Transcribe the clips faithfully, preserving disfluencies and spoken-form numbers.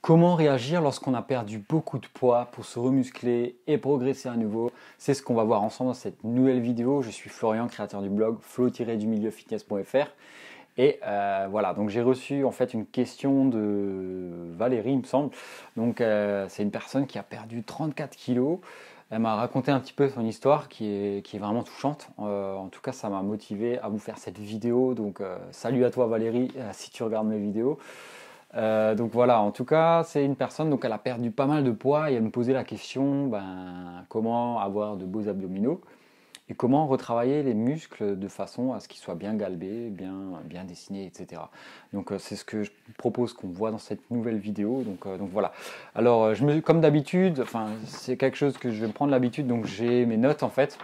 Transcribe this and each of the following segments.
Comment réagir lorsqu'on a perdu beaucoup de poids pour se remuscler et progresser à nouveau? C'est ce qu'on va voir ensemble dans cette nouvelle vidéo. Je suis Florian, créateur du blog flo tiret du milieu fitness point F R. Et euh, voilà, donc j'ai reçu en fait une question de Valérie, il me semble. Donc euh, c'est une personne qui a perdu trente-quatre kilos. Elle m'a raconté un petit peu son histoire qui est, qui est vraiment touchante. Euh, en tout cas, ça m'a motivé à vous faire cette vidéo. Donc euh, salut à toi Valérie, euh, si tu regardes mes vidéos. Euh, donc voilà, en tout cas, c'est une personne, donc elle a perdu pas mal de poids et elle me posait la question, ben, comment avoir de beaux abdominaux et comment retravailler les muscles de façon à ce qu'ils soient bien galbés, bien, bien dessinés, et cetera. Donc euh, c'est ce que je propose qu'on voit dans cette nouvelle vidéo, donc, euh, donc voilà. Alors, je me, comme d'habitude, enfin, c'est quelque chose que je vais me prendre l'habitude, donc j'ai mes notes en fait.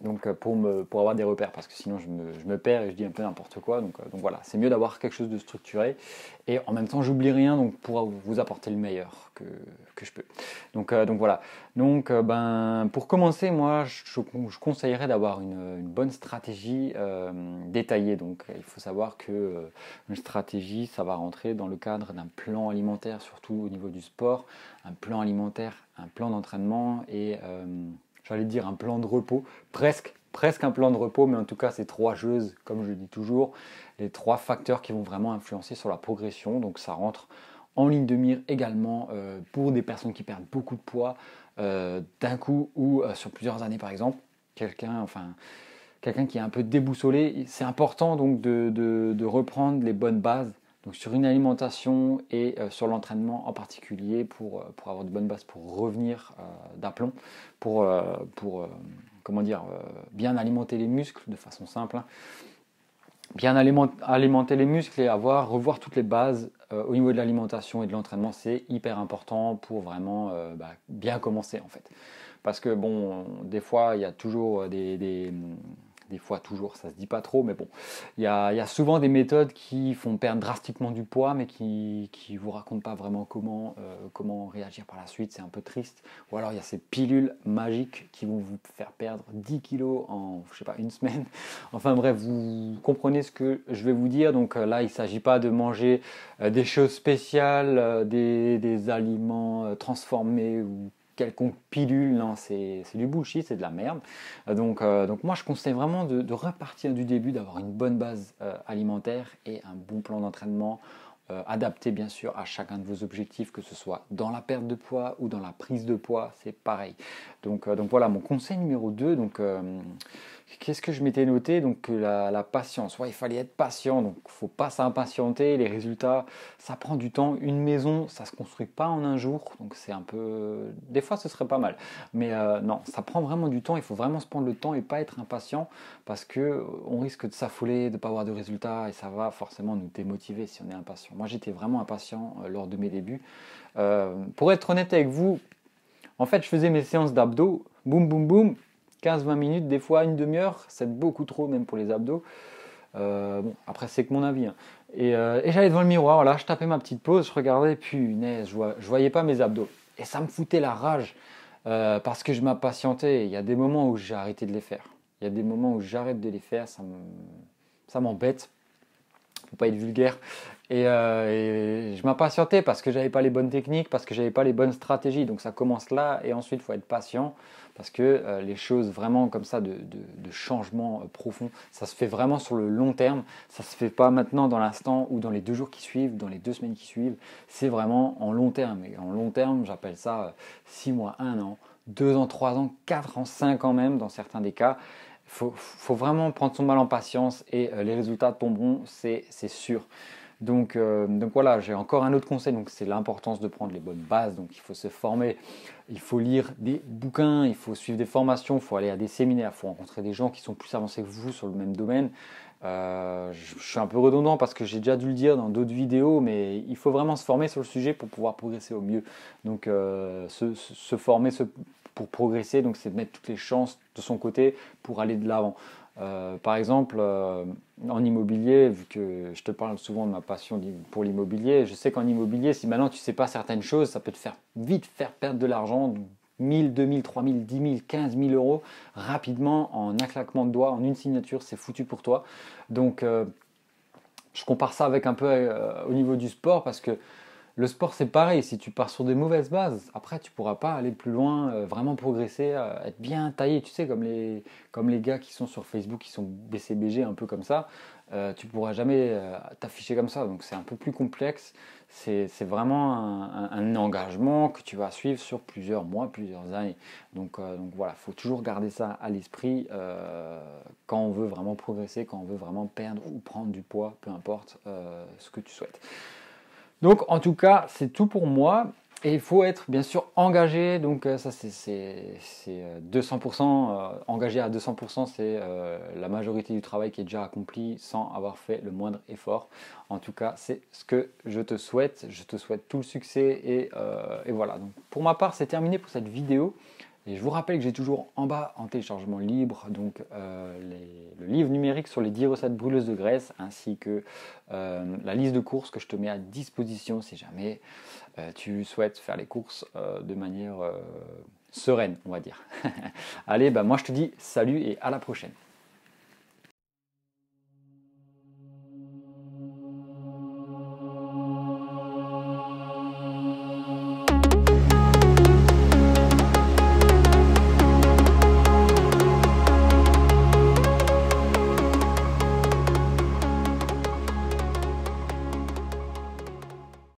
Donc pour, me, pour avoir des repères, parce que sinon je me, je me perds et je dis un peu n'importe quoi. Donc, donc voilà, c'est mieux d'avoir quelque chose de structuré. Et en même temps, j'oublie rien, donc pour vous apporter le meilleur que, que je peux. Donc, donc voilà, donc, ben, pour commencer, moi, je, je conseillerais d'avoir une, une bonne stratégie euh, détaillée. Donc il faut savoir que euh, une stratégie, ça va rentrer dans le cadre d'un plan alimentaire, surtout au niveau du sport, un plan alimentaire, un plan d'entraînement et... Euh, j'allais dire un plan de repos, presque, presque un plan de repos, mais en tout cas, c'est trois choses, comme je dis toujours, les trois facteurs qui vont vraiment influencer sur la progression. Donc, ça rentre en ligne de mire également euh, pour des personnes qui perdent beaucoup de poids euh, d'un coup ou euh, sur plusieurs années, par exemple. Quelqu'un, enfin, quelqu'un qui est un peu déboussolé, c'est important donc de, de, de reprendre les bonnes bases. Donc sur une alimentation et euh, sur l'entraînement en particulier pour, pour avoir de bonnes bases, pour revenir euh, d'aplomb, pour, euh, pour euh, comment dire, euh, bien alimenter les muscles de façon simple, hein. Bien alimenter les muscles et avoir, revoir toutes les bases euh, au niveau de l'alimentation et de l'entraînement, c'est hyper important pour vraiment euh, bah, bien commencer en fait. Parce que bon, des fois, il y a toujours des... des Des fois, toujours, ça se dit pas trop, mais bon, il y, y a souvent des méthodes qui font perdre drastiquement du poids, mais qui ne vous racontent pas vraiment comment, euh, comment réagir par la suite, c'est un peu triste. Ou alors, il y a ces pilules magiques qui vont vous faire perdre dix kilos en, je sais pas, une semaine. Enfin bref, vous comprenez ce que je vais vous dire. Donc là, il ne s'agit pas de manger euh, des choses spéciales, euh, des, des aliments euh, transformés ou quelconque pilule, non, c'est du bullshit, c'est de la merde. Donc, euh, donc moi, je conseille vraiment de, de repartir du début, d'avoir une bonne base euh, alimentaire et un bon plan d'entraînement euh, adapté, bien sûr, à chacun de vos objectifs, que ce soit dans la perte de poids ou dans la prise de poids, c'est pareil. Donc, euh, donc voilà, mon conseil numéro deux, donc... Euh, qu'est-ce que je m'étais noté? Donc la, la patience, ouais, il fallait être patient, donc il ne faut pas s'impatienter, les résultats, ça prend du temps, une maison, ça ne se construit pas en un jour, donc c'est un peu... Des fois ce serait pas mal, mais euh, non, ça prend vraiment du temps, il faut vraiment se prendre le temps et pas être impatient, parce qu'on risque de s'affoler, de ne pas avoir de résultats, et ça va forcément nous démotiver si on est impatient. Moi j'étais vraiment impatient euh, lors de mes débuts. Euh, pour être honnête avec vous, en fait je faisais mes séances d'abdos, boum boum boum, quinze vingt minutes, des fois une demi-heure, c'est beaucoup trop même pour les abdos. Euh, bon, après c'est que mon avis, hein. Et, euh, et j'allais devant le miroir, voilà, je tapais ma petite pause, je regardais, punaise, je voyais, je voyais pas mes abdos. Et ça me foutait la rage euh, parce que je m'impatientais. Il y a des moments où j'ai arrêté de les faire. Il y a des moments où j'arrête de les faire, ça ça m'embête. Faut pas être vulgaire. Et, euh, et je m'impatientais parce que j'avais pas les bonnes techniques, parce que j'avais pas les bonnes stratégies. Donc ça commence là et ensuite il faut être patient parce que euh, les choses vraiment comme ça de, de, de changement euh, profond, ça se fait vraiment sur le long terme. Ça se fait pas maintenant dans l'instant ou dans les deux jours qui suivent, dans les deux semaines qui suivent. C'est vraiment en long terme. Et en long terme, j'appelle ça euh, six mois, un an, deux ans, trois ans, quatre ans, cinq ans même dans certains des cas. Il faut, faut vraiment prendre son mal en patience et euh, les résultats tomberont, c'est sûr. Donc, euh, donc voilà, j'ai encore un autre conseil, donc c'est l'importance de prendre les bonnes bases, donc il faut se former, il faut lire des bouquins, il faut suivre des formations, il faut aller à des séminaires, il faut rencontrer des gens qui sont plus avancés que vous sur le même domaine. Euh, je, je suis un peu redondant parce que j'ai déjà dû le dire dans d'autres vidéos, mais il faut vraiment se former sur le sujet pour pouvoir progresser au mieux. Donc euh, se, se former se, pour progresser, donc c'est de mettre toutes les chances de son côté pour aller de l'avant. Euh, par exemple, euh, en immobilier, vu que je te parle souvent de ma passion pour l'immobilier, je sais qu'en immobilier, si maintenant tu ne sais pas certaines choses, ça peut te faire vite faire perdre de l'argent, mille, deux mille, trois mille, dix mille, quinze mille euros, rapidement, en un claquement de doigts, en une signature, c'est foutu pour toi. Donc, euh, je compare ça avec un peu euh, au niveau du sport parce que Le sport, c'est pareil. Si tu pars sur des mauvaises bases, après, tu ne pourras pas aller plus loin, euh, vraiment progresser, euh, être bien taillé. Tu sais, comme les, comme les gars qui sont sur Facebook, qui sont B C B G, un peu comme ça, euh, tu ne pourras jamais euh, t'afficher comme ça. Donc, c'est un peu plus complexe. C'est, c'est vraiment un, un, un engagement que tu vas suivre sur plusieurs mois, plusieurs années. Donc, euh, donc voilà, il faut toujours garder ça à l'esprit euh, quand on veut vraiment progresser, quand on veut vraiment perdre ou prendre du poids, peu importe euh, ce que tu souhaites. Donc en tout cas, c'est tout pour moi. Et il faut être bien sûr engagé, donc ça c'est, c'est, c'est deux cents pour cent, euh, engagé à deux cents pour cent, c'est euh, la majorité du travail qui est déjà accompli sans avoir fait le moindre effort. En tout cas, c'est ce que je te souhaite, je te souhaite tout le succès et, euh, et voilà. Donc, pour ma part, c'est terminé pour cette vidéo. Et je vous rappelle que j'ai toujours en bas en téléchargement libre donc euh, les, le livre numérique sur les dix recettes brûleuses de graisse ainsi que euh, la liste de courses que je te mets à disposition si jamais euh, tu souhaites faire les courses euh, de manière euh, sereine, on va dire. Allez, bah, moi je te dis salut et à la prochaine.